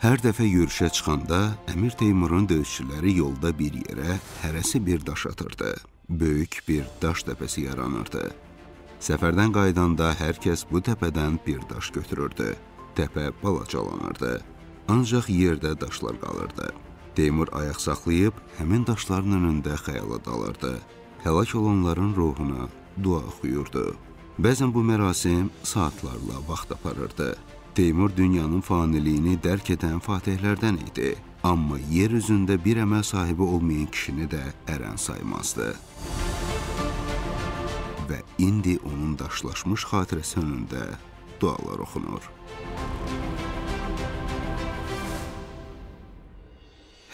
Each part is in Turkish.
Hər dəfə yürüşə çıxanda Əmir Teymurun döyüşçüləri yolda bir yerə hərəsi bir daş atırdı. Böyük bir daş təpəsi yaranırdı. Səfərdən qayıdanda hər kəs bu təpədən bir daş götürürdü. Təpə balacalanırdı. Ancaq yerdə daşlar qalırdı. Teymur ayaq saxlayıb həmin daşların önündə xəyala dalırdı. Həlak olanların ruhuna dua oxuyurdu. Bəzən bu mərasim saatlarla vaxt aparırdı. Teymur dünyanın faniliyini dərk edən fatihlərdən idi. Amma yer üzündə bir əməl sahibi olmayan kişini də ərən saymazdı. Və indi onun daşlaşmış xatirəsi önündə dualar oxunur.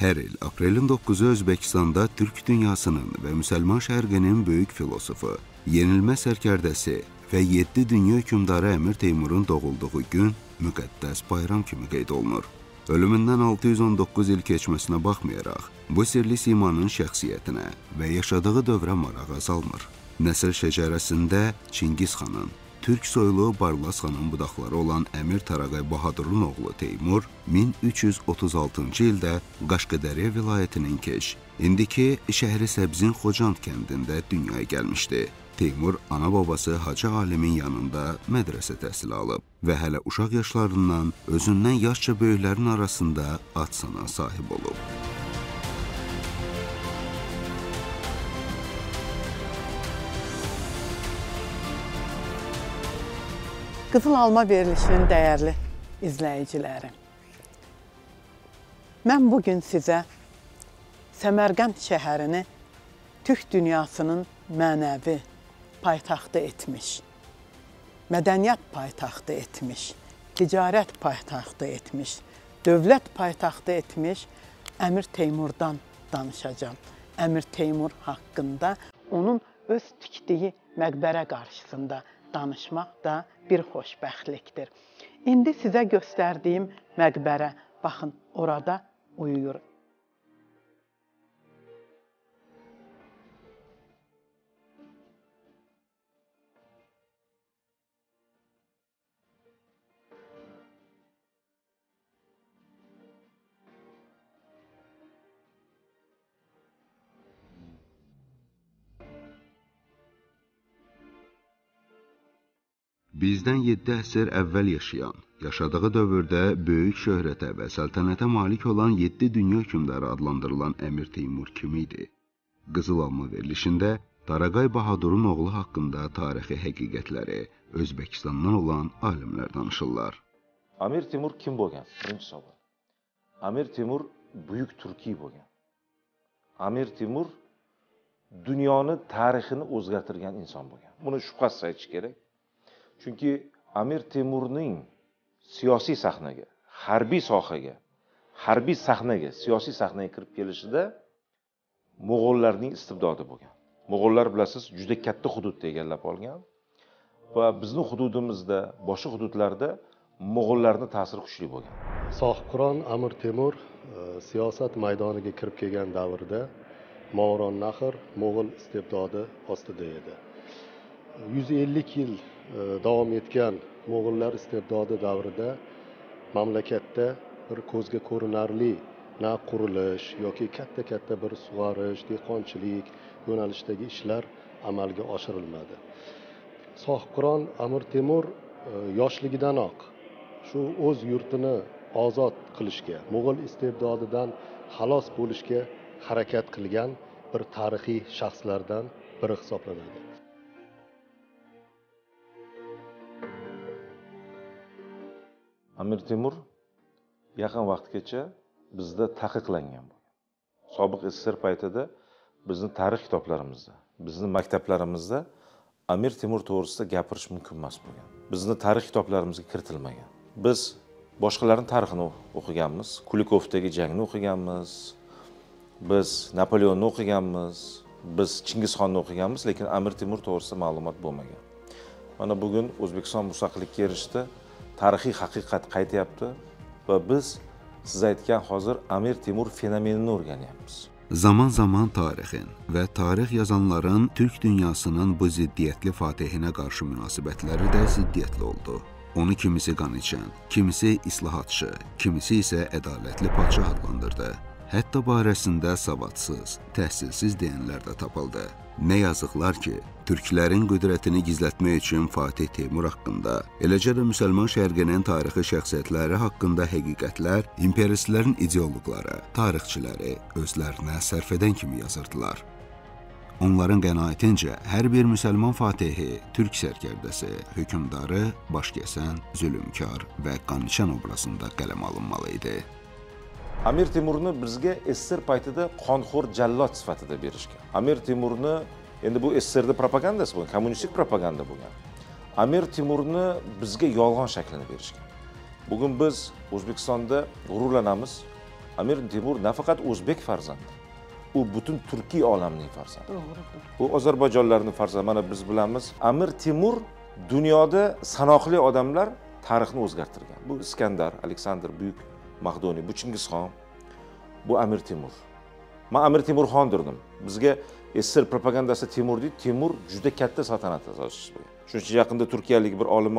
Hər il aprelin 9-u Özbəkistanda Türk dünyasının və müsəlman şərqinin böyük filosofu, yenilməz sərkərdəsi və 7 dünya hökmdarı Əmir Teymurun doğulduğu gün müqəddəs bayram kimi qeyd olunur. Ölümündən 619 il keçməsinə baxmayaraq, bu sirli simanın şəxsiyyətinə və yaşadığı dövrə marağı azalmır. Nəsil şəcərəsində Çingiz xanın, Türk soylu Barlas xanın budaqları olan Əmir Taraqay Bahadurun oğlu Teymur 1336-cı ildə Qaşqıdərə vilayətinin Keş, indiki şəhri Səbzin Xocand kəndində dünyaya gəlmişdi. Teymur ana-babası Hacı Alimin yanında mədrəsə təhsili alıb və hələ uşaq yaşlarından özündən yaşca böyüklərin arasında ad-sana sahib olub. Qızıl Alma verilişinin dəyərli izləyiciləri, mən bugün sizə Səmərqənd şəhərini Türk dünyasının mənəvi paytaxtı etmiş, mədəniyyət paytaxtı etmiş, ticarət paytaxtı etmiş, dövlət paytaxtı etmiş Əmir Teymurdan danışacağım. Əmir Teymur haqqında onun öz tikdiyi məqbərə qarşısında danışmaq da bir xoşbəxtlikdir. İndi sizə göstərdiyim məqbərə, baxın, orada uyuyur. Bizdən 7 əsr əvvəl yaşayan, yaşadığı dövrdə böyük şöhrətə və səltənətə malik olan 7 dünya hökmdarı adlandırılan Əmir Teymur kim idi? Qızıl Alma verilişində Taraqay Bahadurun oğlu haqqında tarixi həqiqətləri Özbəkistandan olan alimlər danışırlar. Əmir Teymur kim bo'lgan? Birinci savol. Əmir Teymur Buyuk Turkiy bo'lgan. Əmir Teymur dünyanın tarixini o'zgartirgan inson bo'lgan. Buni shubhasiz aytish kerak. Çünki Əmir Teymur'un siyasi sahnəyə, hərbi sahnəyə, siyasi sahnəyə kirib gelişi də Moğollarının istibdadı bo'lgan. Moğollar biləsiz, juda katta hududda egallab olgan. Və bizning hududimizda, boshqa hududlarda Moğollarning ta'siri kuchli bo'lgan. Sohibqiron Əmir Teymur siyasət maydoniga kirib kelgan davrda Movaronnahr Moğol istibdadı ostida edi. 150 yil davom etgan Moğollar istibdodi davrida mamlakatda bir ko'zga ko'rinarli na qurilish yoki katta bir sug'orish, dehqonchilik yo'nalishidagi ishlar amalga oshirilmadi. Sohibqiron Əmir Teymur yoshligidanoq shu o'z yurtini ozod qilishga, Mo'g'ul istibdodidan xalos bo'lishga harakat qilgan bir tarixiy shaxslardan biri hisoblanadi. Əmir Teymur yaqin vaqtgacha bizda taqiqlangan bo'lgan. Sobiq SSR paytida bizning tarix kitoblarimizda, bizning maktablarimizda Əmir Teymur to'g'risida gapirish mumkin emas bo'lgan. Bizning tarix kitoblarimizga kiritilmagan. Biz boshqalarning tarixini o'qiganmiz, Kulikovdagi jangni o'qiganmiz, biz Napoleonni o'qiganmiz, biz Chingizxonni o'qiganmiz, lekin Əmir Teymur to'g'risida ma'lumot bo'lmagan. Mana bugun O'zbekiston mustaqillikka erishdi. Tarixiy haqiqat qaytyapti va biz siz aytgan hozir Əmir Teymur fenomenini o'rganyapmiz. Zaman-zaman tarixin və tarix yazanların Türk dünyasının bu ziddiyyətli fatihinə qarşı münasibətləri də ziddiyyətli oldu. Onu kimisi qan içən, kimisi islahatçı, kimisi isə ədalətli padşah adlandırdı. Hətta barəsində savadsız, təhsilsiz deyənlər də tapıldı. Nə yazıqlar ki, türklərin qüdrətini gizlətmək üçün Fatih Teymur haqqında, eləcə də müsəlman şərqinin tarixi şəxsiyyətləri haqqında həqiqətlər, imperialistlərin ideoloqları, tarixçiləri özlərinə sərf edən kimi yazırdılar. Onların qənaətincə, hər bir müsəlman fatihi, türk sərkərdəsi, hökümdarı, başkəsən, zülümkar və qanıçan obrazında qələm alınmalı idi. Amir Temur'unu bizgə Esser paytıda qanxor cəllat sıfatıda berişkən. Amir Temur'unu, indi bu Esser'de propagandası bu, kommunistik propaganda bu. Amir Temur'unu bizgə yolğan şəklini berişkən. Bugün biz O'zbekistonda gururlanamız. Amir Temur nafaqat O'zbek farzandı. O bütün Türkiye alamının farzandı. O Azerbaycanlıların farzandı. Mana biz bilamiz. Amir Temur dünyada sanoqli adamlar tarixini o'zgartirgan. Bu İskender, Aleksandr Buyuk, Maqdoniy, bu Chingizxon, bu Amir Temur. Men Amir Temur xon derdim. Bizga Esser propagandasi Temur deydi. Temur juda katta saltanat asoschisi bo'lgan. Shuning uchun yaqinda Turkiyalik bir olim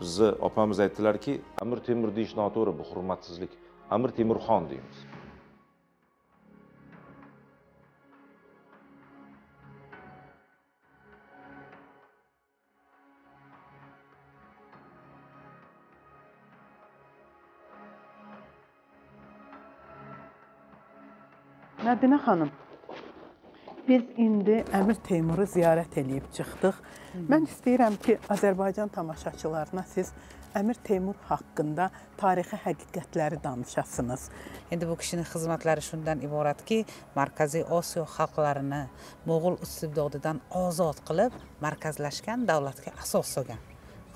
bizni opamiz aytdilar ki, Amir Temur deyish noto'g'ri, bu hurmatsizlik. Amir Temur xon deymiz. Mədinə xanım, biz indi Əmir Teymur'u ziyarət edib çıxdıq. Mən istəyirəm ki, Azərbaycan tamaşaçılarına siz Əmir Teymur haqqında tarixi həqiqətləri danışasınız. İndi bu kişinin xidmətləri şundan ibarət ki, Mərkəzi Osiyo xalqlarını Moğol istibdodidan azad qılıb, mərkəzləşkən davlatga asos solgan.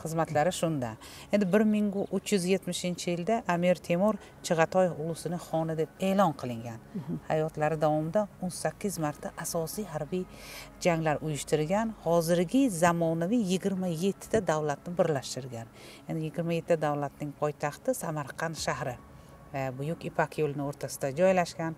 Xizmatları şunda. Endi 1370-ci ildə Amir Temur Chig'atoy ulusini xoni deb e'lon qilingan. Hayotlari davomida 18 marta asosiy harbiy janglar uyushtirgan, hozirgi zamonaviy 27 ta davlatni birlashtirgan. Endi 27 ta davlatning poytaxti Samarqand shahri va Buyuk Ipak yo'lining o'rtasida joylashgan.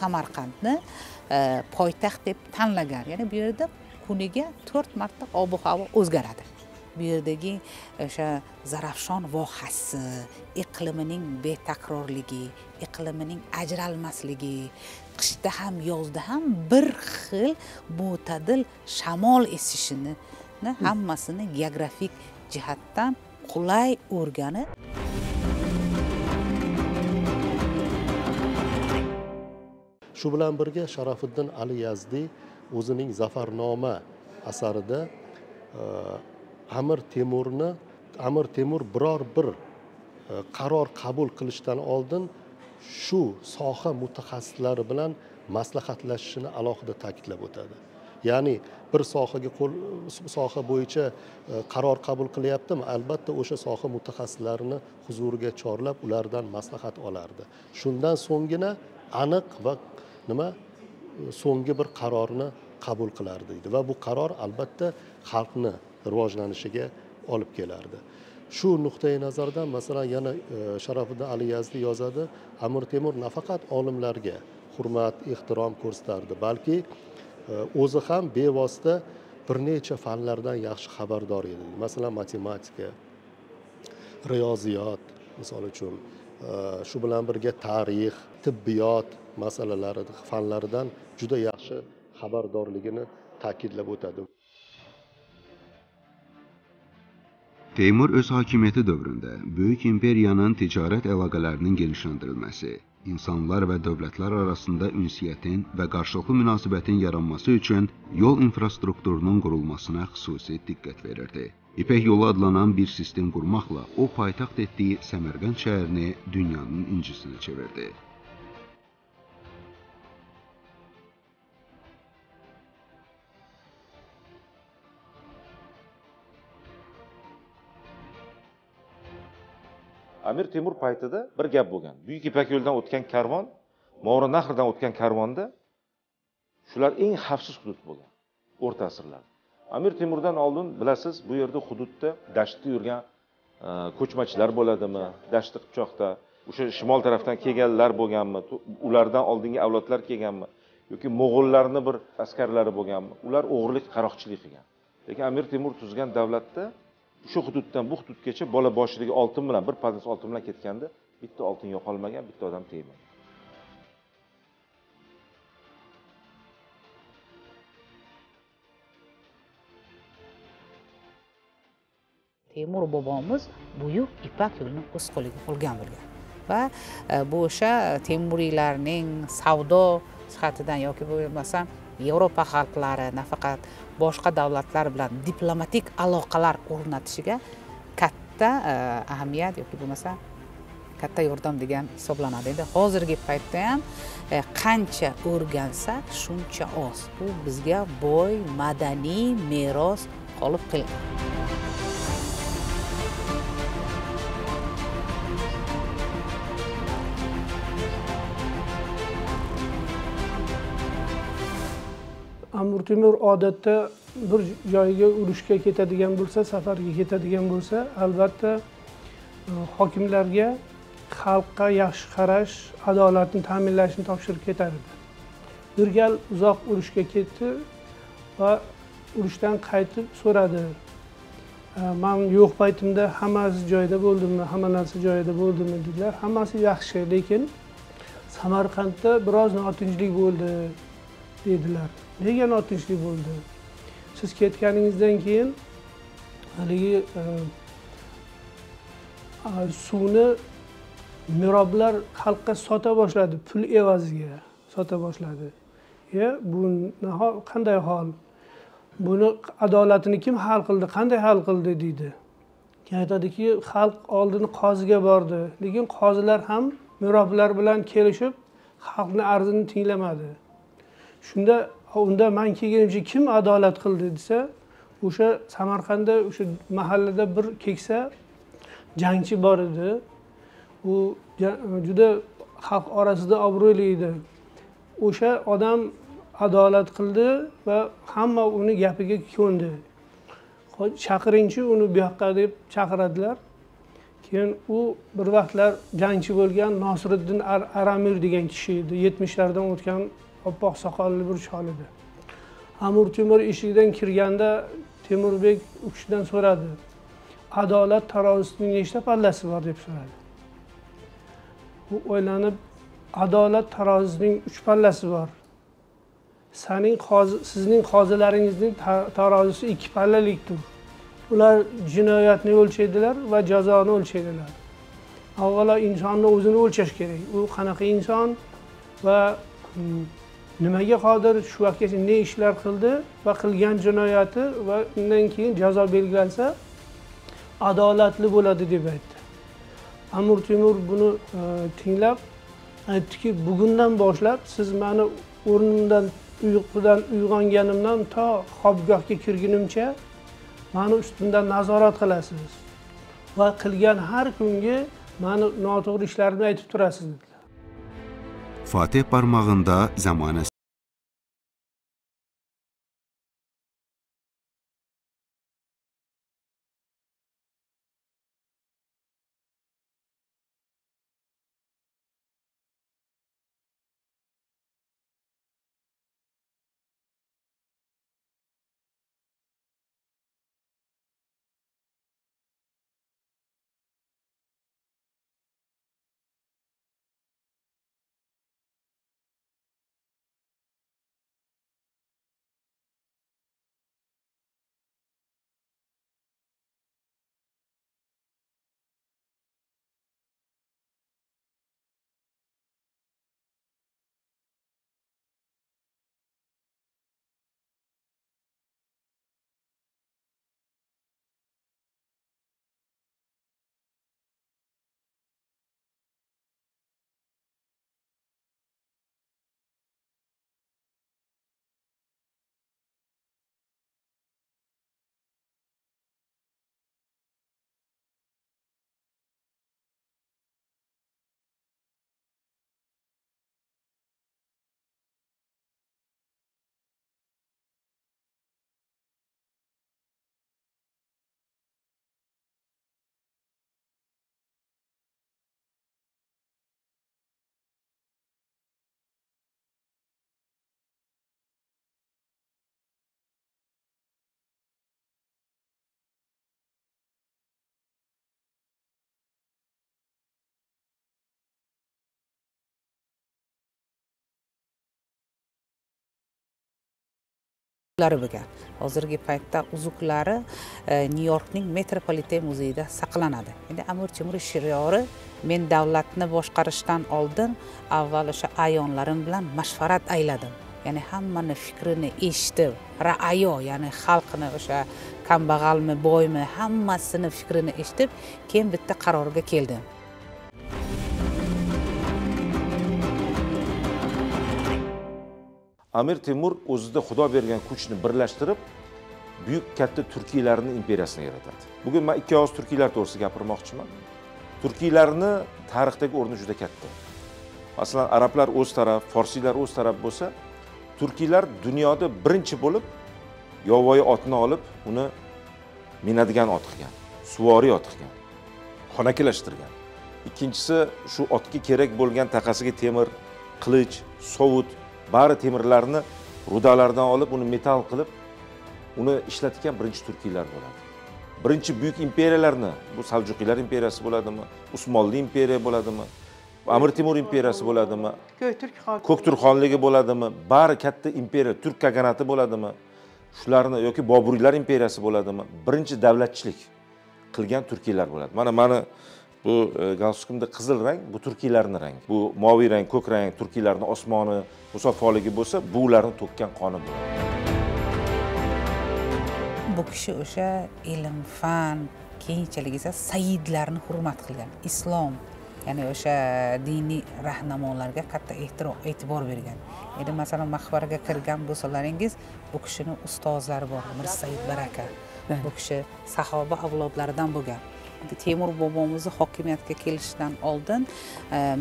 Samarqandni poytaxt deb tanlagan. Ya'ni bu yerda kuniga 4 marta ob-havo o'zgaradi. Bu yerdagi o'sha Zarafshon vohasi, iqlimining betakrorligi, iqlimining ajralmasligi, qishda ham, yozda ham bir xil bo'tadil shamol esishini, hammasini geografik jihatdan qulay o'rganib Shu bilan birga Sharofiddin Ali Yazdiy o'zining Zafarnoma asarida Amir Temur biror bir qaror qabul qilishdan oldin shu soha mutaxassislari bilan maslahatlashishini alohida ta'kidlab o'tadi. Ya'ni bir soha bo'yicha qaror qabul qilyaptimi? Albatta o'sha soha mutaxassislarini huzuriga chorlab ulardan maslahat olardi. Shundan so'nggina aniq va so'nggi bir qarorni qabul qilardi edi va bu qaror albatta xalqni rivojlanishiga olib kelardi. Shu nuqtai nazardan masalan yana Sharofiddin Ali Yazdiy yozadi, Amir Temur nafaqat olimlarga hurmat, ehtirom ko'rsatdi, balki o'zi ham bevosita bir necha fanlardan yaxshi xabardor edi. Masalan, matematika, riyoziyot, misol uchun shu bilan birga tarix, tibbiyot masalalari fanlaridan juda yaxshi xabardorligini ta'kidlab o'tadi. Temur öz hakimiyyəti dövründə böyük imperiyanın ticarət əlaqələrinin genişləndirilməsi, insanlar və dövlətlər arasında ünsiyyətin və qarşılıqlı münasibətin yaranması üçün yol infrastrukturunun qurulmasına xüsusi diqqət verirdi. İpək yolu adlanan bir sistem qurmaqla o paytaxt etdiyi Səmərqənd şəhərini dünyanın incisinə çevirdi. Amir Temur paytida bir gap bo'lgan. Buyuk Ipak yo'lidan o'tgan karvon, Movarounnahrdan o'tgan karvonda shular eng xavfsiz hudud bo'lgan o'rta asrlarda. Amir Temurdan oldin bilasiz, bu yerda hududda dashtda yurgan ko'chmachilar bo'ladimi, dashtda qipchoqda o'sha shimol tarafdan kelganlar bo'lganmi, ulardan oldingi avlodlar kelganmi yoki mo'g'ullarning bir askarlari bo'lganmi? Ular o'g'irlik, qaroqchilik qilgan. Lekin Amir Temur tuzgan davlatda shu hududdan bu hududgacha bola boshidagi oltin bilan bir palas oltin bilan ketganda bitta oltin yo'qolmagan, bitta odam tegmagan. Temur bobomiz buyuk Ipak yo'lini o'z qo'liga olgan bo'lgan va bu o'sha Temuriylarning savdo jihatidan yoki bo'lmasa Yevropa xalqlari nafaqat boshqa davlatlar bilan diplomatik aloqalar o'rnatishiga katta ahamiyat yoki bo'lmasa katta yordam degan hisoblanadi. Endi hozirgi paytda ham qancha o'rgansak shuncha oz. Bu bizga boy madaniy meros qolib qolgan. Amir Temur odatda bir joyga urushga ketadigan bo'lsa, safarga ketadigan bo'lsa, albatta hokimlarga xalqqa yaxshi qarash, adolatni ta'minlashni topshirib ketardi. Bir gal uzoq urushga ketdi va urushdan qaytib so'radi. Men yo'q paytimda hammasi joyida bo'ldimmi, hamma narsa joyida bo'ldimmi dedilar. Hammasi yaxshi, lekin Samarqandda biroz notinchlik bo'ldi dedilar. Nega notinchlik bo'ldi? Siz ketganingizdan keyin haligi suvni miroblar xalqqa sota boshladi, pul evaziga sota boshladi. Bu qanday hol? Buni adolatini kim hal qildi, qanday hal qildi deydi. Keyin aytadiki, xalq oldini qoziga bordi, lekin qozilar ham miroblar bilan kelishib, xalqni arzini tinglamadi. Shunda unda men kelganimcha kim adolat qildi desa, o'sha Samarqandda o'sha mahallada bir keksa jangchi bor edi. U juda xalq orasida obro'li edi. O'sha odam adolat qildi va hamma uni gapiga ko'ndi. Chaqirinchi uni bu yoqqa deb chaqiradilar. Keyin u bir vaqtlar jangchi bo'lgan Nosiriddin Aramir degan kishi edi, 70lardan o'tgan oppoq soqolli bir chol edi. Amir Temur eshigidan kirganda Temurbek u kishidan so'radi. Adolat tarozisining nechta pallasi bor deb so'radi. U o'ylanib, adolat tarozisining 3 pallasi bor. Sizning qozilaringizning tarozisi 2 pallalikdir. Ular jinoyatni o'lchaydilar va jazoni o'lchaydilar. Avvalo insonni o'zini o'lchash kerak. U qanaqa inson va nimaga qodir, shu vaqtgacha ne ishlar qildi va qilgan jinoyati va undan keyin jazo belgilansa adolatli bo'ladi deb aytdi. Amir Temur buni tinglab aytdiki, bugundan boshlab siz meni o'rnimdan, uyqudan uyg'onganimdan to xobgohga kirgunimcha meni ustimdan nazorat qilasiz va qilgan har kungi meni noto'g'ri ishlarimni aytib turasiz. Fatih parmağında zamanası. Hozirgi paytda uzuklari New Yorkning Metropolitan muzeyida saqlanadi. Endi Amir Temur shiori men davlatni boshqarishdan oldin avval o'sha ayonlarim bilan mashvarat ayladim. Ya'ni hammani fikrini eshitib, ra'ayo, ya'ni xalqni o'sha kambag'almi, boymi, hammasini fikrini eshitib, keyin bitta qarorga keldim. Amir Temur o'zida xudo bergan kuchni birlashtirib, buyuk katta turkiylarning imperiyasini yaratadi. Bugun men ikki oz turkiylar to'g'risida gapirmoqchiman. Turkiylarni tarixdagi o'rni juda katta. Masalan, arablar o'z taraf, forsiylar o'z taraf bo'lsa, turkiylar dunyoda birinchi bo'lib yovvoyi otni olib, uni minadigan ot qilgan, suvori ot qilgan, xonakilashtirgan. Ikkinchisi shu otga kerak bo'lgan taqasiga temir, qilich, sovut bari temirlarni rudalardan olib, uni metal qilib, uni ishlatgan birinchi turkiylar bo'ladi. Birinchi buyuk imperiyalarni, bu Saljuqiylar imperiyasi bo'ladimi, Usmonli imperiya bo'ladimi, Amir Temur imperiyasi bo'ladimi, Ko'kturk xonligi bo'ladimi, bari katta imperiya, Turk kaganati bo'ladimi, shularni yoki Boburiylar imperiyasi bo'ladimi, birinchi davlatchilik qilgan turkiylar bo'ladi. Mana bu galstukimda qizil rang, bu turkiylarning rangi. Bu moviy rang, ko'k rang turkiylarning osmoni musaffaligi bo'lsa, bu ularni to'kkan qoni bo'ladi. Bu kishi o'sha ilm, fan, keyinchalik esa sayyidlarni hurmat qilgan, islom, ya'ni o'sha diniy rahnamonlarga katta e'tibor bergan. Endi masalan, maqbaraga kirgan bo'lsalaringiz, bu kishining ustozlari bor, Mirsaid Baraka. Bu kishi sahoba avlodlaridan bo'lgan. Temur bobomizni hokimiyatga kelishidan oldin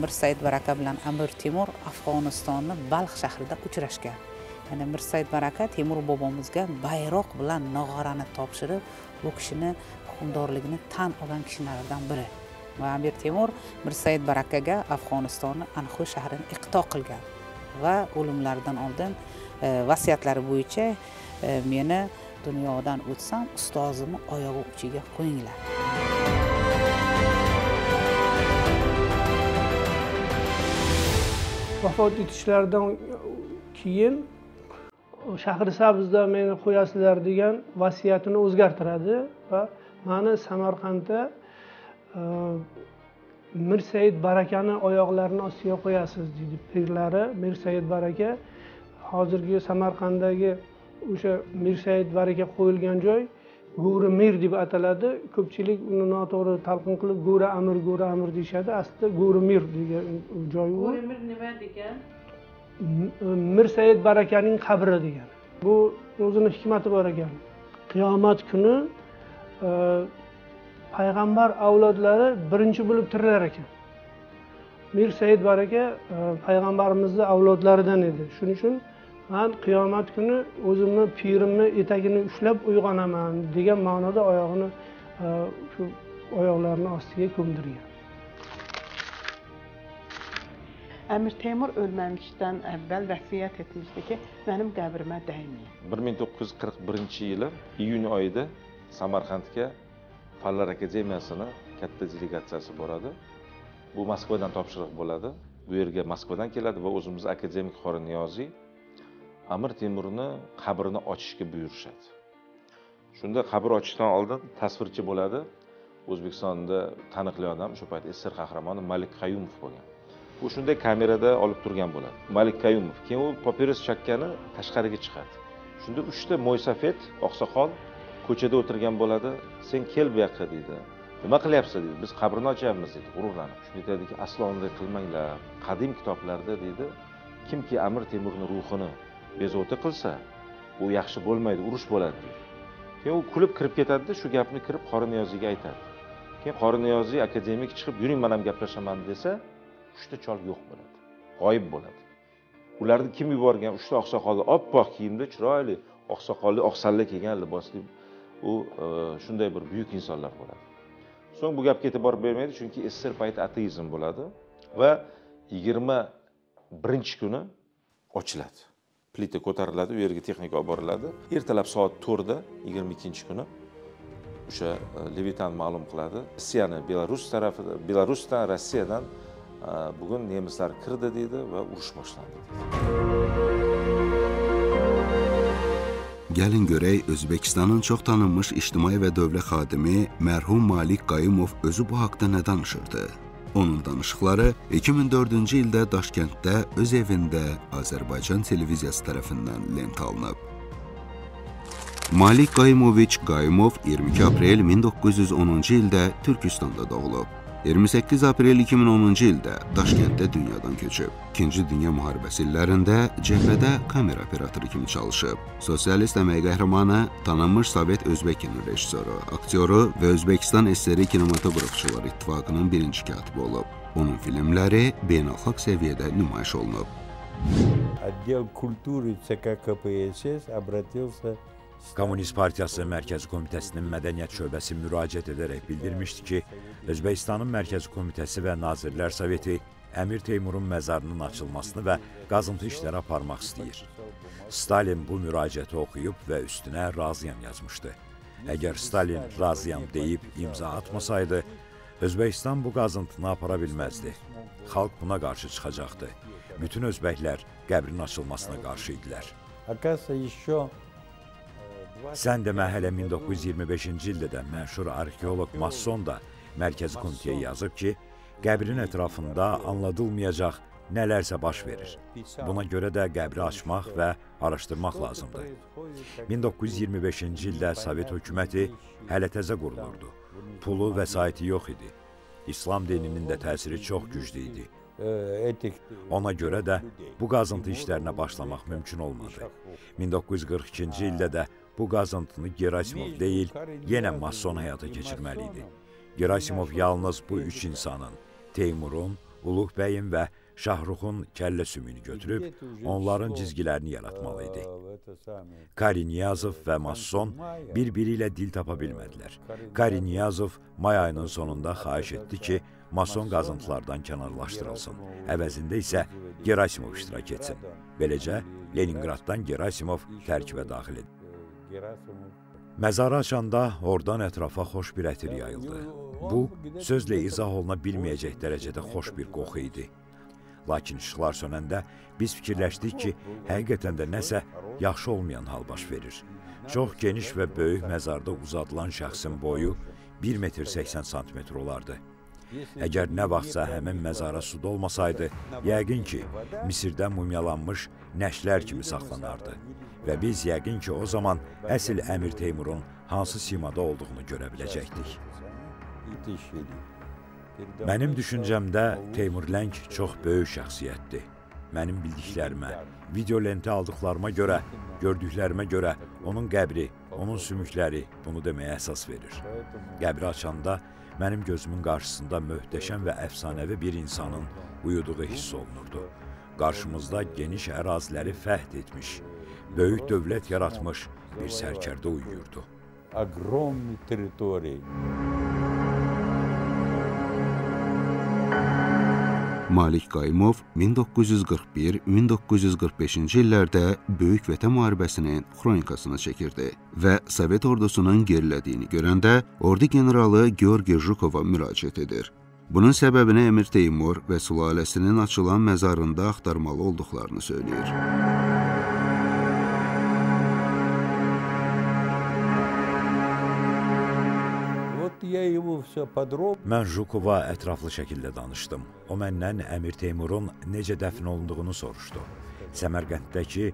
Mirsaid Baraka bilan Amir Temur Afg'onistonning Balx shahrida uchrashgan. Ya'ni Mirsaid Baraka Temur bobomizga bayroq bilan nog'orani topshirib, bu kishini hukmdorligini tan olgan kishilardan biri. Va Amir Temur Mirsaid Barakaga Afg'onistonning Anxu shahrini iqto qilgan va o'limlaridan oldin vasiyatlari bo'yicha meni dunyodan o'tsam ustozimni oyog'i uchiga qo'yinglar. Vafot etishlardan keyin Shahrisabzda meni qo'yasizlar degan vasiyatini o'zgartiradi va meni Samarqandda Mir Said Barakani oyoqlarini ostiga qo'yasiz dedi pirlari. Mir Said Baraka hozirgi Samarqanddagi o'sha Mir Said Baraka qo'yilgan joy Go'ra Mir deb ataladi. Ko'pchilik uni noto'g'ri talqin qilib Go'ra Amir deyshadi. Aslida Go'ra Mir degan joy u. Go'ra Mir nima degan? Mir Said Barakaning qabri degan. Bu o'zining hikmati bor ekan. Qiyomat kuni Payg'ambar avlodlari birinchi bo'lib tirilar ekan. Mir Said Baraka payg'ambarimizning avlodlaridan edi. Shuning uchun men qiyomat kuni o'zimni pirimni etagini ushlab uyg'onaman degan ma'noda oyog'ini shu oyoqlarini ostiga ko'mdirgan. Amir Temur o'lmamişdan avval vasiyat etmişdi ki, benim qabrime değmeyin. 1941-yili iyun oyida Samarqandga Fanlar akademiyasini katta delegatsiyasi boradi. Bu Moskvadan topshiriq bo'ladi. Bu yerga Moskvadan keladi va o'zimiz akademik Xoriniyoziy Amir Temurni qabrini ochishga buyurishadi. Shunda qabr ochishdan oldin tasvirchi bo'ladi. O'zbekistonda taniqli odam, shu payt SSR qahramoni Malik Qayumov bo'lgan. U shunday kamerada olib turgan bo'ladi. Malik Qayumov keyin u papiros chakkani tashqariga chiqadi. Shunda 3 ta mo'ysafet oqsoqol ko'chada o'tirgan bo'ladi. Sen kel bu yoqqa dedi. Nima qilyapsiz dedi. Biz qabrni ochamiz dedi, g'ururlanib. Shuni aytadiki, aslo unday qilmanglar. Qadim kitoblarda dedi, kimki Amir Temurning ruhini bezovta qilsa, u yaxshi bo'lmaydi, urush bo'ladi dedi. Keyin u kulib kirib ketadi-da, shu gapni kirib Qoriniyoziyga aytadi. Keyin Qoriniyoziy akademik chiqib, "Yuring, men ham gaplashaman" desa, 3 ta chol yo'q bo'ladi. G'oyib bo'ladi. Ularni kim yuborgan? 3 ta oqsoqolli, oppoq kiyimda, chiroyli, oqsoqolli, oqsalla kelgan libosli u shunday bir buyuk insonlar bo'ladi. So'ng bu gapga e'tibor bermaydi, chunki SSR payti ateizm bo'ladi va 21-kuni ochiladi. Plita ko'tariladi, u yerga texnika olib boriladi. Ertalab soat 4da 22-kuni o'sha Levitan ma'lum qiladi. Rossiyani Belarus tarafida, Belarusdan, Rossiyadan bugun nemislar kirdi dedi va urush boshlandi. Gelin görey, Özbekistan'ın çok tanınmış ictimai ve dövlət xadimi mərhum Malik Qayumov özü bu haqda nə danışırdı? Onun danışıqları 2004-cü ildə Daşkənddə öz evində Azərbaycan televiziyası tərəfindən lent alınıb. Malik Qayumoviç Qayumov 22 aprel 1910-cu ildə Türkistanda doğulub. 28 aprel 2010-cu ildə Daşkənddə dünyadan köçüb. 2-ci Dünya müharibəsi illərində cəbhədə kamera operatoru kimi çalışıb. Sosialist əmək qəhrəmanı, tanınmış Sovet Özbək kino rejissoru, aktyoru və Özbekistan SSR Kinematoqrafçılar İttifaqının birinci katibi olub. Onun filmləri beynəlxalq səviyyədə nümayiş olunub. Отдел культуры ЦК КПСС обратился Komünist Partiyası Mərkəzi Komitəsinin Mədəniyyət Şöbəsi müraciət edərək bildirmişdi ki, Özbekistanın Mərkəzi Komitəsi və Nazirlər Soveti Əmir Teymurun məzarının açılmasını və qazıntı işləri aparmaq istəyir. Stalin bu müraciəti oxuyub və üstünə razıyam yazmışdı. Əgər Stalin razıyam deyib imza atmasaydı, Özbekistan bu qazıntını apara bilməzdi. Xalq buna qarşı çıxacaqdı. Bütün özbəklər qəbrin açılmasına qarşı idilər. Sən demə hələ 1925-ci ildə də məşhur arxeolog Masson da Mərkəzi Komitəyə yazıb ki, qəbrin ətrafında anladılmayacaq nələrsə baş verir. Buna görə də qəbri açmaq və araşdırmaq lazımdır. 1925-ci ildə Sovet hökuməti hələ təzə qurulurdu. Pulu, vəsaiti yox idi. İslam dininin də təsiri çox güclü idi. Ona görə də bu qazıntı işlərinə başlamaq mümkün olmadı. 1942-ci ildə də bu qazıntını Gerasimov deyil, yenə Masson həyata keçirməli idi. Gerasimov yalnız bu üç insanın, Teymurun, Uluğ bəyin və Şahruxun kəllə sümüyünü götürüb, onların cizgilərini yaratmalı idi. Kari Niyazov və Masson bir-biri ilə dil tapa bilmədilər. Kari Niyazov may ayının sonunda xahiş etdi ki, Masson qazıntılardan kənarlaşdırılsın, əvəzində isə Gerasimov iştirak etsin. Beləcə, Leningraddan Gerasimov tərkibə daxil edildi. Məzarı açanda oradan ətrafa xoş bir ətir yayıldı. Bu, sözlə izah oluna bilməyəcək dərəcədə xoş bir qoxu idi. Lakin işıqlar sönəndə biz fikirləşdik ki, həqiqətən də nəsə yaxşı olmayan hal baş verir. Çox geniş və böyük məzarda uzadılan şəxsin boyu 1 metr 80 santimetr olardı. Əgər nə vaxtsa həmin məzara su dolmasaydı, yəqin ki, Misirdə mumyalanmış nəşlər kimi saxlanardı. Və biz yəqin ki, o zaman əsl Əmir Teymurun hansı simada olduğunu görə biləcəkdik. Mənim düşüncəmdə Teymur Ləng çox böyük şəxsiyyətdir. Mənim bildiklərimə, video lenti aldıqlarıma görə, gördüklərimə görə onun qəbri, onun sümükləri bunu deməyə əsas verir. Qəbri açanda mənim gözümün qarşısında möhtəşəm və əfsanəvi bir insanın uyuduğu hiss olunurdu. Qarşımızda geniş əraziləri fəth etmiş, böyük dövlət yaratmış bir sərkərdə uyuyurdu. Ogromni territoriya. Malik Qayımov 1941-1945-ci illərdə Böyük Vətən müharibəsinin xronikasını çəkirdi və Sovet ordusunun gerilədiyini görəndə ordu generalı Georgi Zhukova müraciət edir. Bunun səbəbini Əmir Teymur və sülaləsinin açılan məzarında axtarmalı olduqlarını söyləyir. Mən Zhukova ətraflı şəkildə danışdım. O məndən Əmir Teymurun necə dəfn olunduğunu soruşdu. Səmərqənddəki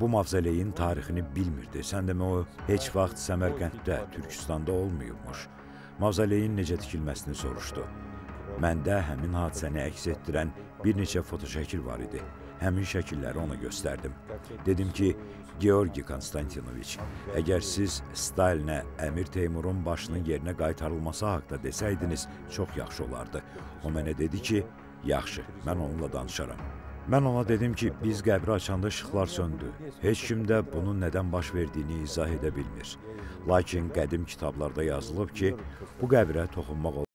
bu mavzoleyin tarixini bilmirdi. Sən demə o heç vaxt Səmərqənddə, Türkistanda olmayıbmış. Mavzoleyin necə tikilməsini soruşdu. Məndə həmin hadisəni əks etdirən bir neçə fotoşəkil var idi. Həmin şəkilləri ona göstərdim. Dedim ki, Georgi Konstantinoviç, əgər siz Stalinə Əmir Teymurun başının yerinə qaytarılması haqda desəydiniz, çox yaxşı olardı. O mənə dedi ki, yaxşı, mən onunla danışaram. Mən ona dedim ki, biz qəbri açanda işıqlar söndü. Heç kim də bunun nədən baş verdiyini izah edə bilmir. Lakin qədim kitablarda yazılıb ki, bu qəbrə toxunmaq olmaz.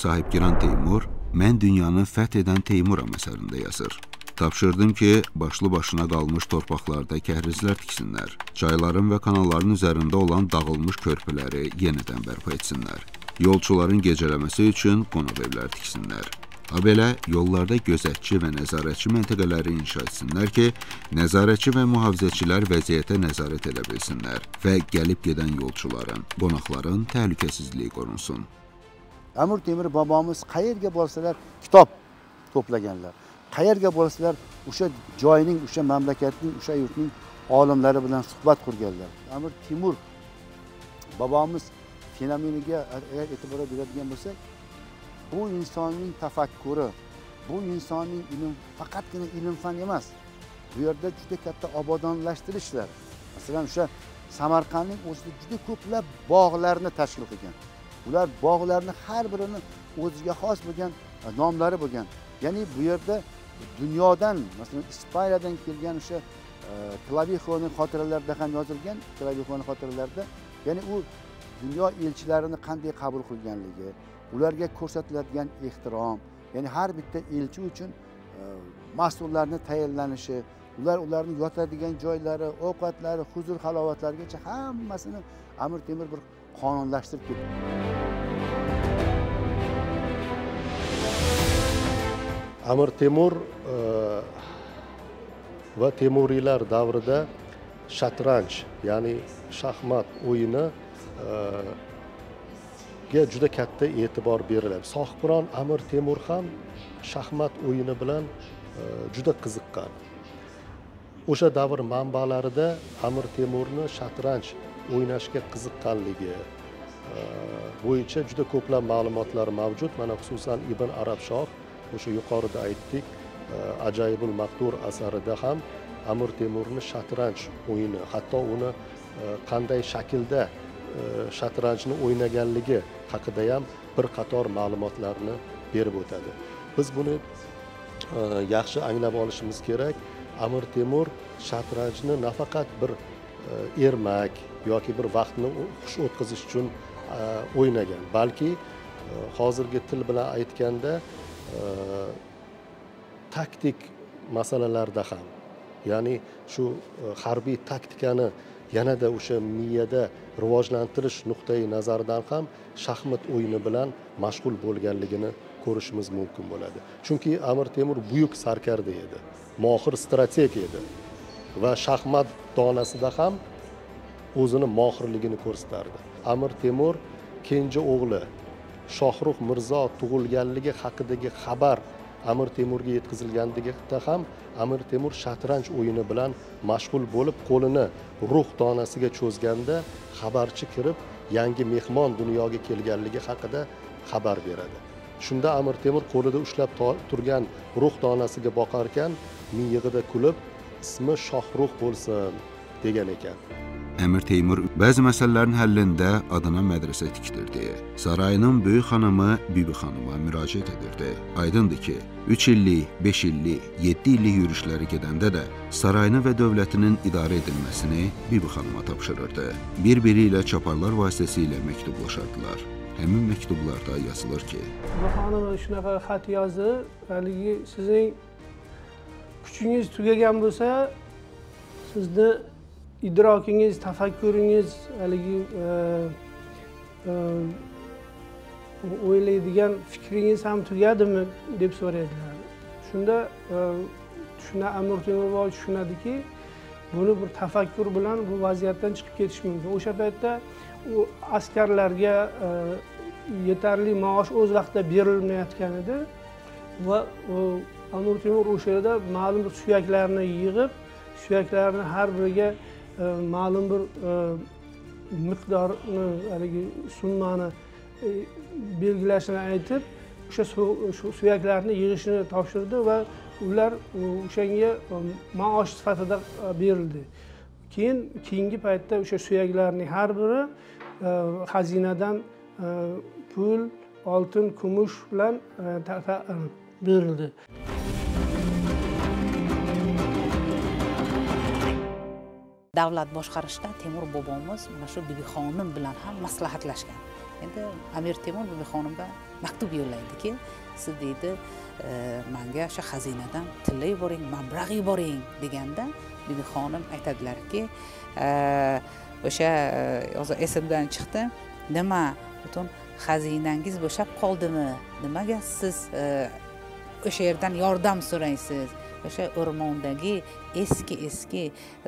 Sahibkiran Teymur, mən dünyanı fəth edən Teymuram əsərində yazır. Tapşırdım ki, başlı başına qalmış torpaqlarda kəhrizlər tiksinlər, çayların və kanalların üzərində olan dağılmış körpüləri yenidən bərpa etsinlər, yolçuların gecələməsi üçün qonaq evlər tiksinlər. Ha belə, yollarda gözətçi və nəzarətçi məntəqələri inşa etsinlər ki, nəzarətçi və mühafizəçilər vəziyyətə nəzarət edə bilsinlər və gəlib gedən yolçuların, qonaqların təhlükəsizliyi qorunsun. Əmir Teymur babamız qayerga borsalar kitob to'plaganlar. Qayerga borsalar o'sha joyining, o'sha mamlakatning, o'sha yurtning olimlari bilan suhbat qurganlar. Əmir Teymur babamız fenomeniga e'tibor beradigan bo'lsak, bu insonning tafakkuri, Bu insonning ilm faqatgina ilm-fan emas. Bu yerda juda katta obodonlashtirishlar. Masalan, o'sha Samarqandning o'zida juda ko'plab bog'larni tashkil qilgan. Ular bog'larni har birini o'ziga xos bo'lgan nomlari bo'lgan. Ya'ni bu yerda dunyodan, masalan, Ispaniyadan kelgan o'sha Klavixoning xotiralarida ham yozilgan, Klavixoning xotiralarida, ya'ni u dunyo elchilarini qanday qabul qilganligi, ularga ko'rsatiladigan ehtirom, ya'ni har bitta elchi uchun mas'ullarni tayinlanishi, ular ularning yotadigan joylari, ovqatlari, huzur halovatlarigacha hammasini amir temir bir qonunlashtirib ketdi. Amir Temur va Temuriylar davrida shatranj, ya'ni shaxmat o'yini ga juda katta e'tibor beriladi. Sohibqiron Amir Temur ham shaxmat o'yini bilan juda qiziqqan. O'sha davr manbalarida Amir Temurni shatranj o'ynashga qiziqqanligi bo'yicha juda ko'plab ma'lumotlar mavjud. Mana xususan Ibn Arab shoh, o'sha yuqorida aytdik, Ajoyibul Maqtur asarida ham Amir Temurni shatranj o'yini, hatto uni qanday shaklda shatranjni o'ynaganligi haqida ham bir qator ma'lumotlarni berib o'tadi. Biz buni yaxshi anglab olishimiz kerak. Amir Temur shatranjni nafaqat bir ermak yoki bir vaqtni xush o'tkazish uchun o'ynagan, balki hozirgi til bilan aytganda taktik masalalarda ham, ya'ni shu harbiy taktikani yanada o'sha miyada rivojlantirish nuqtai nazaridan ham shaxmat o'yini bilan mashg'ul bo'lganligini ko'rishimiz mumkin bo'ladi. Chunki Amir Temur buyuk sarkarda edi, mohir strateg edi va shaxmat donasida ham o'zini mohirligini ko'rsatardi. Amir Temur kenja o'g'li Shohrux Mirzo tug'ilganligi haqidagi xabar Amir Temurga yetkazilganligida ham Amir Temur shatranj o'yini bilan mashg'ul bo'lib, qo'lini ruh donasiga cho'zganda xabarchi kirib, yangi mehmon dunyoga kelganligi haqida xabar beradi. Shunda Amir Temur qo'lida ushlab turgan ruh donasiga boqar ekan, miyig'ida kulib, ismi Shohrux bo'lsin degan ekan. Amir Temur ba'zi masalalarning hallində Adana madrasa tikdirdi. Sarayının böyük xanımı Bibi xanıma müraciət edirdi. Aydındır ki, 3 illik, 5 illik, 7 illik yürüşləri gedəndə də sarayını və dövlətinin idarə edilməsini Bibi xanıma tapşırırdı. Bir-biri ilə çaparlar vasitəsilə məktublaşardılar. Həmin məktublarda yazılır ki: "Bu xanım şunaqa xat yazdı, haligi sizin küçünüz tugagan bo'lsa, sizni idrokingiz, tafakkuringiz, haligi o'ylaydigan fikringiz ham tugadimi?" deb so'raydilar. Shunda shuna Amir Temur tushunadiki, buni bir tafakkur bilan bu vaziyatdan chiqib ketish mumkin. O'sha paytda u askarlarga yetarli maosh o'z vaqtida berilmayotgan edi va Amir Temur o'sha yerda ma'lum bir suyaklarni yig'ib, suyaklarni har biriga ma'lum bir miqdorni, haligi summani belgilashini aytib, o'sha suyaklarni yig'ishini topshirdi va ular o'shanga maosh sifatida berildi. Keyin keyingi paytda o'sha suyaklarning har biri xazinadan pul, oltin, kumush bilan berildi. Davlat boshqarishda Temur bobomiz mana shu Bibi xonim bilan ham maslahatlashgan. Endi Amir Temur Bibi xonimga maktub yo'llaydiki, siz deydi, menga o'sha xazinadan tilla yuboring, mablag'i yuboring deganda, Bibi xonim aytadilarki, o'sha hozir esimdan chiqdi, nima butun xazinangiz bo'shab qoldimi? Nimaga siz o'sha yerdan yordam so'raysiz? O'sha o'rmondagi eski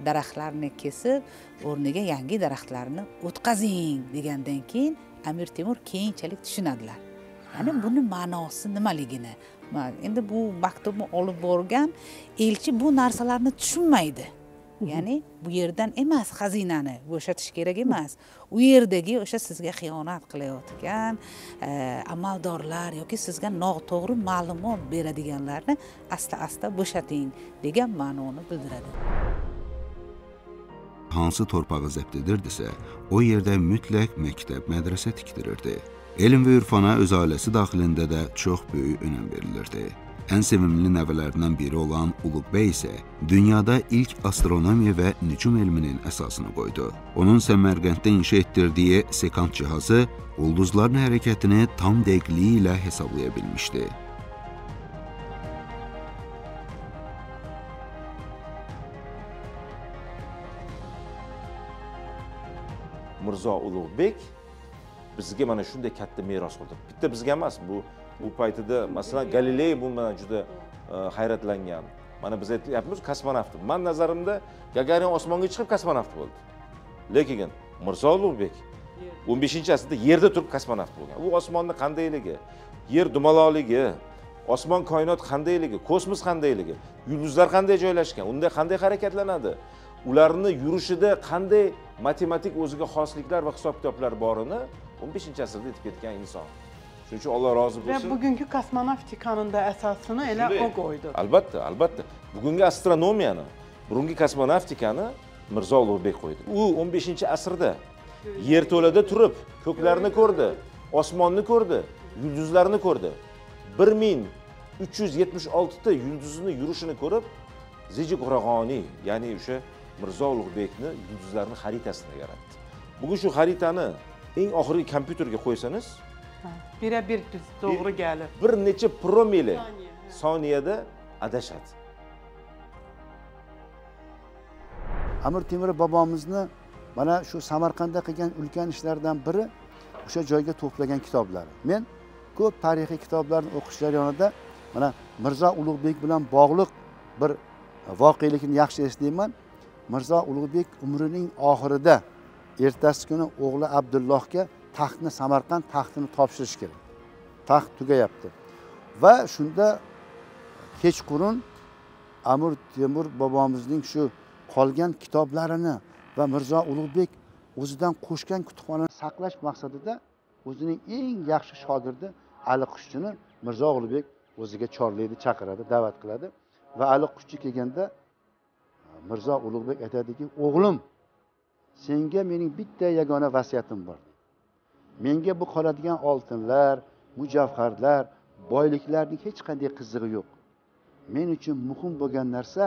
daraxtlarni kesib, o'rniga yangi daraxtlarni o'tkazing degandan keyin Amir Temur keyinchalik tushunadilar. Ya'ni buni ma'nosi nimaligini. Endi bu maktubni olib borgan elchi bu narsalarni tushunmaydi. Yani bu yerden emas xazinani bo'shatish kerak emas. U yerdagi o'sha sizga xiyonat qilayotgan amaldorlar yoki sizga noto'g'ri ma'lumot beradiganlarni asta-asta bo'shating degan ma'noni bildiradi. Hansı torpağı zebt edirdisə, o yerdə mütləq məktəb, mədrəsə tikdirirdi. Elm və ürfana öz ailəsi daxilində də çox böyük önəm verilirdi. Ən sevimli nəvələrindən biri olan Uluqbəy isə dünyada ilk astronomiya və nücum elminin əsasını qoydu. Onun Səmərqənddə inşa etdirdiyi sekant cihazı ulduzların hərəkətini tam dəqiqliyi ilə hesablaya bilmişdi. Mirzo Ulug'bek bizga mana shunday katta meros qoldirdi. Bitta bizga emas, bu paytida masalan Galilei bundan juda hayratlangan. Mana biz aytayapmiz kosmonavt. Men nazarimda Gagarin osmonga chiqib kosmonavt bo'ldi. Lekin Mirzo Ulug'bek 15-asrda yerda turib kosmonavt bo'lgan. U osmonning qandayligi, yer dumaloqligi, osmon koinot qandayligi, kosmos qandayligi, yulduzlar qanday joylashgan, unda qanday harakatlanadi, ularni yurishida qanday matematik o'ziga xosliklar va hisob-kitoblar borini 15-asrda yetib ketgan inson. Shuning uchun Alloh rozi bo'lsin. Va bugungi kosmonavtikaning asosini ela o qo'ydi. Albatta, albatta. Bugungi astronomiyani, bugungi kosmonavtikani Mirzo Ulug'bek qo'ydi. U 15-asrda yerto'lada turib, ko'klarni ko'rdi, osmonni ko'rdi, yulduzlarni ko'rdi. 1376 ta yulduzning yurishini ko'rib, Zichi Qurag'oniy, ya'ni o'sha Mirzo Ulug'bekni yulduzlarning xaritasini yaratdi. Bugun shu xaritani eng oxirgi kompyuterga qo'ysangiz, bir to'g'ri kelib, bir necha promille soniyada adashadi. Amir Temur bobomizni mana shu Samarqandda qilgan ulkan ishlardan biri o'sha joyga to'plagan kitoblari. Men ko'p tarixiy kitoblarni o'qish jarayonida mana Mirzo Ulug'bek bilan bog'liq bir voqelikni yaxshi eslayman. Mirzo Ulug'bek umrining oxirida ertasi kuni o'g'li Abdullohga taxtni Samarqand taxtini topshirish kerak. Taxt tugayapti. Va shunda kechqurun Amir Temur bobomizning shu qolgan kitoblarini va Mirzo Ulug'bek o'zidan qo'shgan kutubxonani saqlash maqsadida o'zining eng yaxshi shogirdi Ali Qushchini Mirzo Ulug'bek o'ziga chorlaydi, chaqiradi, da'vat qiladi va Ali Qushchi kelganda Mirzo Ulug'bek aytadiki, "O'g'lim, senga mening bitta yagona vasiyatim bor. Menga bu qoladigan oltinlar, mujavharlar, boyliklarning hech qanday qizig'i yo'q. Men uchun muhim bo'lgan narsa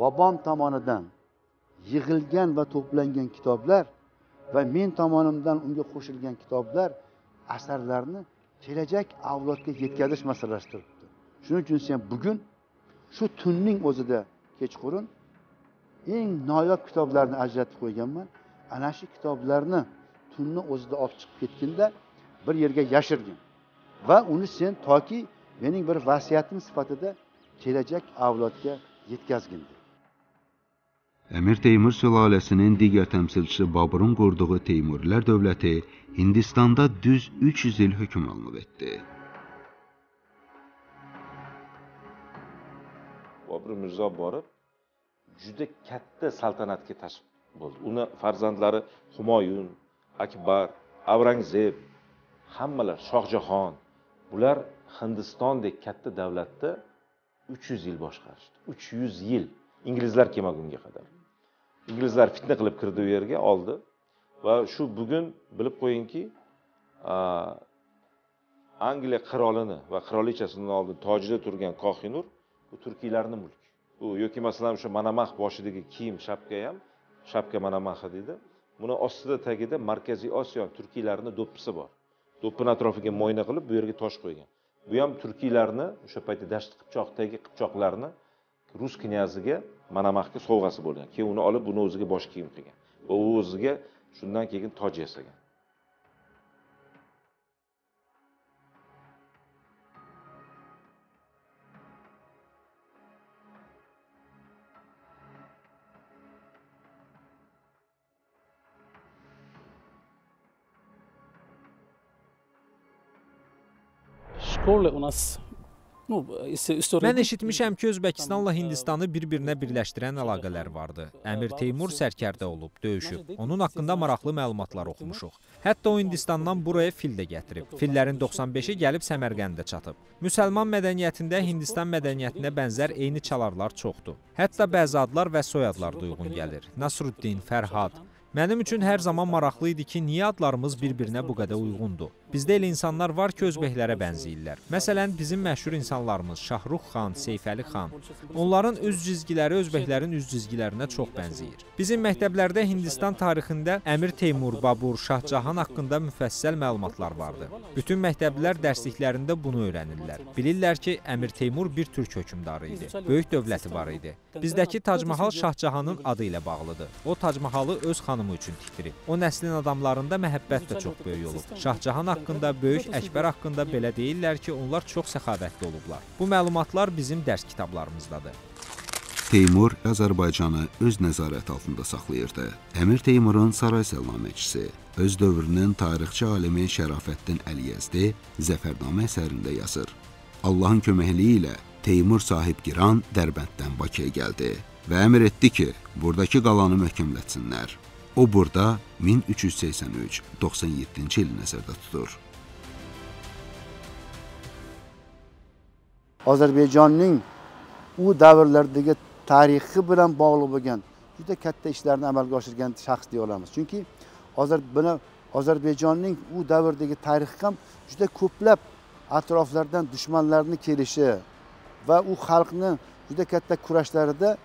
bobom tomonidan yig'ilgan va to'plangan kitoblar va men tomonimdan unga qo'shilgan kitoblar asarlarni kelajak avlodga yetkazish masalasi turibdi. Shuning uchun sen bugun shu tunning o'zida kechqurun eng noyob kitoblarni ajratib qo'yganman. Ana shu kitoblarni tunni o'zida olib chiqib ketganda bir yerga yashirgin va uni sen toki mening bir vasiyatim sifatida kelajak avlodga yetkazgin." Əmir Teymur sülaləsinin digər təmsilçisi Baburun qurduğu Teymurilər dövləti Hindistanda düz 300 il hökmronluq etdi. Babur Mirzo borib juda katta saltanatga tashrif bo'ldi. Uni farzandlari Humoyun, Akbar, Avrangzeb, hammalar Shohjahon, bular Hindistondek katta davlatda 300 yil boshqarishdi. 300 yil. İngilizler kelmagunga kadar. İngilizler fitne qilib kirdi u yerga, oldi. Va şu bugün bilib qo'yingki, Angliya qirolini va qirolichasini oldin tojida turgan Kohinur bu turkiylarning mulki. Bu yoki masalan o'sha Manamax boshidagi kiyim shapka ham, shapka Manamaxi deydi. Buni ostida tagida Markaziy Osiyo turkiylarining do'ppisi bor. Do'ppini atrofiga mo'yna qilib bu yerga tosh qo'ygan. Bu ham turkiylarni o'sha paytda dasht qipchoqdagi qipchoqlarni Rus knyaziga Manamaxga sovg'asi bo'lgan. Keyin uni olib buni o'ziga bosh kiyim qilgan va u o'ziga shundan keyin toj yasagan. Школы у нас Mən eşitmişəm ki, Özbəkistanla Hindistanı bir-birinə birləşdirən əlaqələr vardı. Əmir Teymur sərkərdə olub, döyüşüb. Onun haqqında maraqlı məlumatlar oxumuşuq. Hətta o Hindistandan buraya fil də gətirib. Fillərin 95-i gəlib Səmərqəndə çatıb. Müsəlman mədəniyyətində Hindistan mədəniyyətinə bənzər eyni çalarlar çoxdur. Hətta bəzi adlar və soyadlar duyğun gəlir. Nasruddin, Fərhad. Mənim üçün hər zaman maraqlı idi ki, niyə adlarımız bir-birinə bu qədər uyğundur? Bizdə elə insanlar var ki, özbəklərə bənziyirlər. Məsələn, bizim məşhur insanlarımız Şahrux xan, Seyfəli xan. Onların üz cizgiləri özbəklərin üz cizgilərinə çox bənziyir. Bizim məktəblərdə Hindistan tarixində Əmir Teymur, Babur, Şahcahan haqqında müfəssəl məlumatlar vardı. Bütün məktəblilər dərsliklərində bunu öyrənirlər. Bilirlər ki, Əmir Teymur bir türk hökmdarı idi. Böyük dövləti var idi. Bizdəki Tac Mahal Şahcahanın adı ilə bağlıdır. O Tac Mahalı öz xanımı üçün tikdirib. O nəslin adamlarında məhəbbət də çox böyük olub. Şahcahan haqqında, Böyük Əkbər haqqında belə deyirlər ki, onlar çox səxavətli olublar. Bu məlumatlar bizim dərs kitablarımızdadır. Teymur Azərbaycanı öz nəzarət altında saxlayırdı. Əmir Teymurun saray salnaməçisi, öz dövrünün tarixçi alimi Şərafəddin Əliyəzdi Zəfərnamə əsərində yazır. Allahın köməkliyi ilə Teymur Sahibgiran Dərbənddən Bakıya gəldi və əmr etdi ki, buradakı qalanı möhkəmlətsinlər. O burada 1383-97-ci il nəzərdə tutur. Azərbaycanın o dövrlərdəki tarixi ilə bağlı olan juda katta işlərini əməlgə aşırğan şəxs deyə biləmiz. Çünki Azərbaycanın o dövrdəki tarixi juda ko'plab atroflardan düşmanlarını kelishi və o xalqni juda katta kurashlarida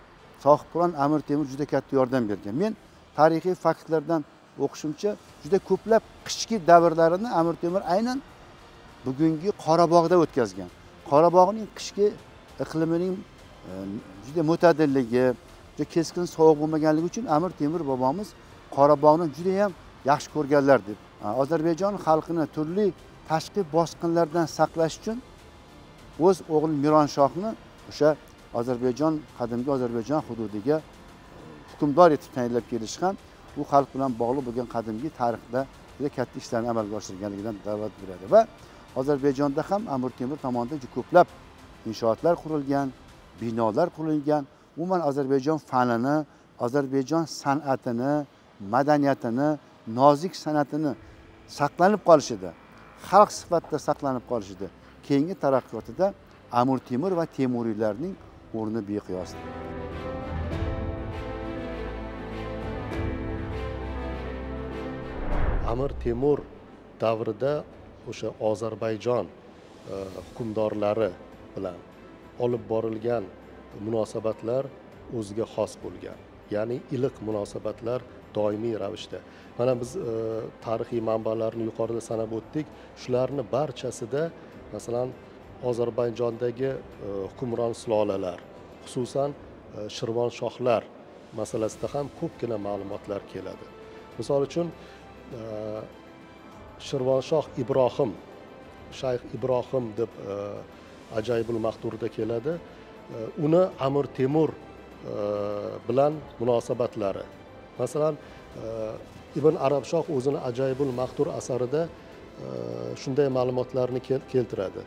Sohibqiron Əmir Teymur juda katta yordam bergan. Men tarixiy faktlardan o'qishimcha juda ko'plab qishki davrlarini Əmir Teymur aynan bugungi Qorabog'da o'tkazgan. Qorabog'ning qishki iqlimining juda mo'tadilligi, juda keskin sovuq bo'lmaganligi uchun Əmir Teymur bobomiz Qorabog'ni juda ham yaxshi ko'rganlar deb. Ozarbayjon xalqini turli tashqi bosqinlardan saqlash uchun o'z o'g'li Mironoshohni o'sha Ozarbayjon qadimgi Ozarbayjon hududiga hukmdor etib tayinlab kelishi ham bu xalq bilan bog'liq bo'lgan qadimgi tarixda juda katta ishlarni amalga oshirganligidan dalolat beradi va Ozarbayjonda ham Amir Temur tomonidan ko'plab inshootlar qurilgan, binolar qurilgan. Umuman Ozarbayjon fanini, Ozarbayjon san'atini, madaniyatini, nozik san'atini saqlanib qolishida, xalq sifatida saqlanib qolishida, keyingi taraqqiyotida Amir Temur va Temuriylarning o'rni beqiyosdir. Amir Temur davrida o'sha Ozarbayjon hukmdorlari bilan olib borilgan munosabatlar o'ziga xos bo'lgan. Ya'ni iliq munosabatlar doimiy ravishda. Mana biz tarixiy manbalarni yuqorida sanab o'tdik. Shularni barchasida masalan Ozarbayjondagi hukmron sulolalar, xususan Shirvon shohlar masalasida ham ko'pgina ma'lumotlar keladi. Misol uchun Shirvonshoh Ibrohim, Shayx Ibrohim deb Ajoyibul Maqturda keladi. Uni Amir Temur bilan munosabatlari. Masalan, Ibn Arabshoh o'zini Ajoyibul Maqtur asarida shunday ma'lumotlarni keltiradi.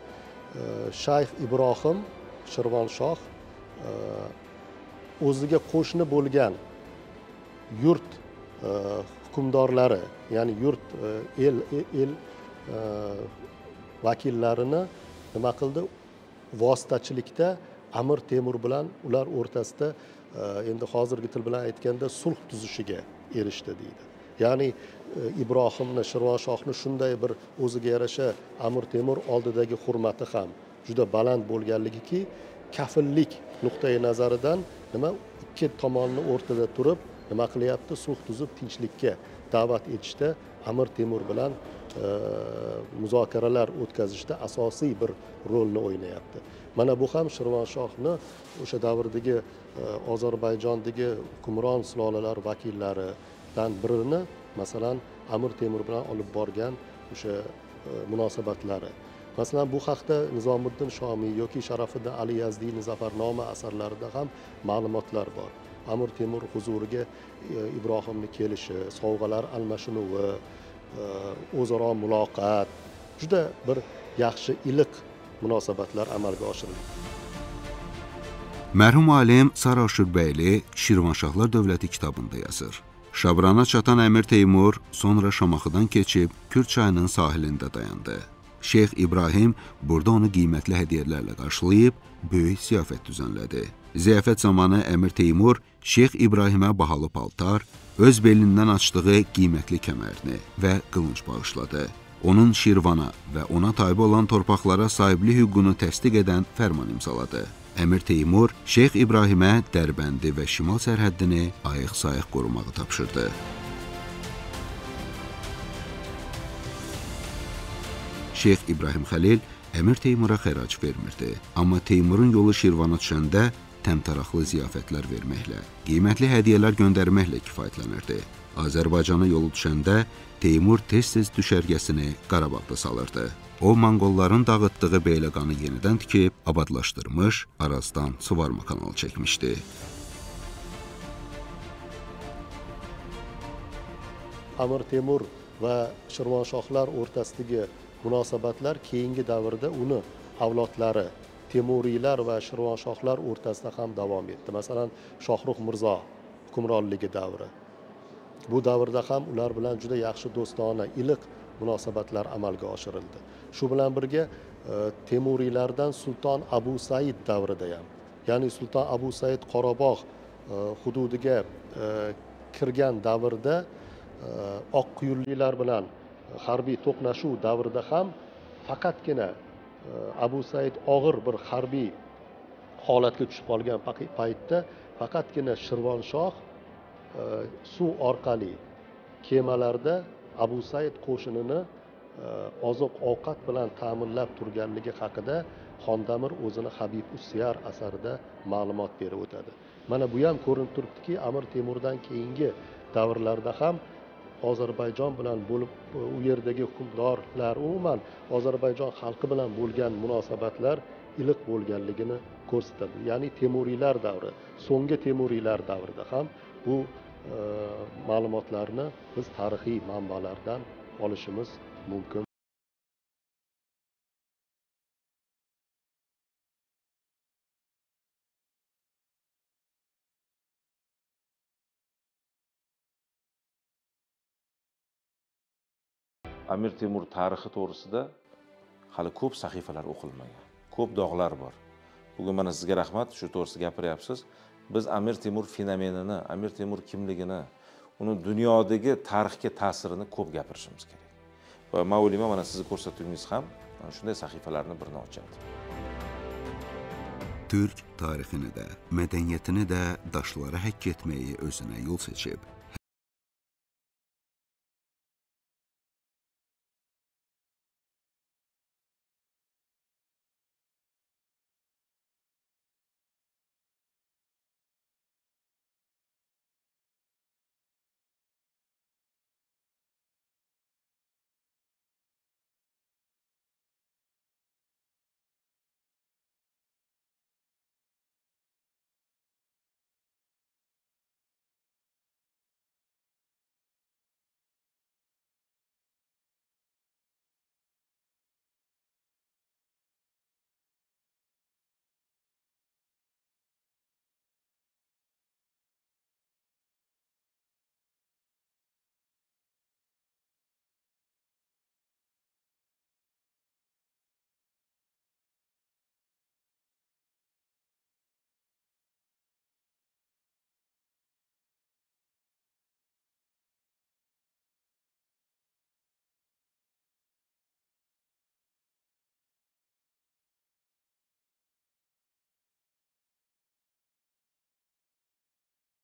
Shayx Ibrohim Shirvonshoh o'ziga qo'shni bo'lgan yurt hukmdorlari, ya'ni yurt el vakillarini nima qildi? Vositachilikda Amir Temur bilan ular o'rtasida endi hozirgi til bilan aytganda sulh tuzishiga erishdi deydi. Ya'ni Ibrohimni, Shirvonshohni shunday bir o'ziga yarasha Amir Temur oldidagi hurmati ham juda baland bo'lganligiki, kafillik nuqtai nazaridan nima ikki tomonni o'rtada turib nima qilyapti? Sulh tuzib tinchlikka da'vat etishda Amir Temur bilan muzokaralar o'tkazishda asosiy bir rolni o'ynayapti. Mana bu ham Shirvonshohni o'sha davrdagi Ozarbayjondagi hukmron sulolalar vakillaridan birini, masalan, Amir Temur bilan olib borgan o'sha munosabatlari. Masalan, bu haqda Nizomiddin Shomiy yoki Sharofiddin Aliyazdining Zafarnoma asarlarida ham ma'lumotlar bor. Amir Temur huzuriga Ibrohimni kelishi, sovg'alar almashinuvi, o'zaro muloqot, juda bir yaxshi iliq munosabatlar amalga oshirildi. Mərhum alim Saraşir Bəyli Şirvanşahlar Dövləti kitabında yazır. Şabrana çatan Əmir Teymur sonra Şamaxıdan keçib Kür çayının sahilində dayandı. Şeyx İbrahim burada onu qiymətli hədiyələrlə qarşılayıb böyük ziyafət düzənlədi. Ziyafət zamanı Əmir Teymur Şeyx İbrahimə bahalı paltar, öz belindən açdığı qiymətli kəmərini və qılınc bağışladı. Onun Şirvana və ona tabe olan torpaqlara sahibli hüququnu təsdiq edən fərman imzaladı. Əmir Teymur Şeyx İbrahimə Dərbəndi və Şimal sərhəddini ayıq-sayıq qorumağı tapşırdı. Şeyx İbrahim Xəlil Əmir Teymura xərac vermirdi, amma Teymurun yolu Şirvana düşəndə təmtaraqlı ziyafətlər verməklə, qiymətli hədiyələr göndərməklə kifayətlənirdi. Azərbaycana yolu düşəndə Teymur tez-tez düşərgəsini Qarabağda salırdı. O, Monqolların dağıtdığı Beyləqanı yenidən tikib, abadlaşdırmış, Arazdan Suvarma kanalı çəkmişdi. Əmir Teymur və Şirvanşahlar ortasındakı münasibətlər keyingi davrda onu avlodlari Temuriylar və Şirvanşahlar ortasında ham davam etdi. Məsələn, Shohrux Mirzo hukmronligi davri. Bu davrda ham ular bilan juda yaxshi do'stona, iliq munosabatlar amalga oshirildi. Shu bilan birga Temuriylardan Sultan Abu Said davrida ham, ya'ni Sultan Abu Said Qorabog' hududiga kirgan davrda Oqquyllar bilan harbiy to'qnashuv davrida ham faqatgina Abu Said og'ir bir harbiy holatga tushib qolgan paytda faqatgina Shirvonshoh suv orqali kemalarda Abu Said qo'shinini oziq-ovqat bilan ta'minlab turganligi haqida Xondamir o'zini Habib Ussiyar asarida ma'lumot berib o'tadi. Mana bu ham ko'rinib turibdiki, Amir Temurdan keyingi davrlarda ham Ozarbayjon bilan bo'lib u yerdagi hukmdorlar umuman Ozarbayjon xalqi bilan bo'lgan munosabatlar iliq bo'lganligini ko'rsatadi. Ya'ni Temuriylar davri, so'nggi Temuriylar davrida ham bu ma'lumotlarni biz tarixiy manbalardan olishimiz mumkin. Amir Temur tarixi to'g'risida hali ko'p sahifalar o'qilmagan, ko'p dog'lar bor. Bugun mana sizga rahmat, shu to'g'risida gapiryapsiz. Biz Amir Temur fenomenini, Amir Temur kimligini, uni dunyodagi tarixga ta'sirini ko'p gapirishimiz kerak. Va Maulima mana sizni ko'rsatuvimiz ham shunday sahifalarni birini ochadi. Türk tarixini də, mədəniyyətini də daşlara həkk etməyi özünə yol seçib,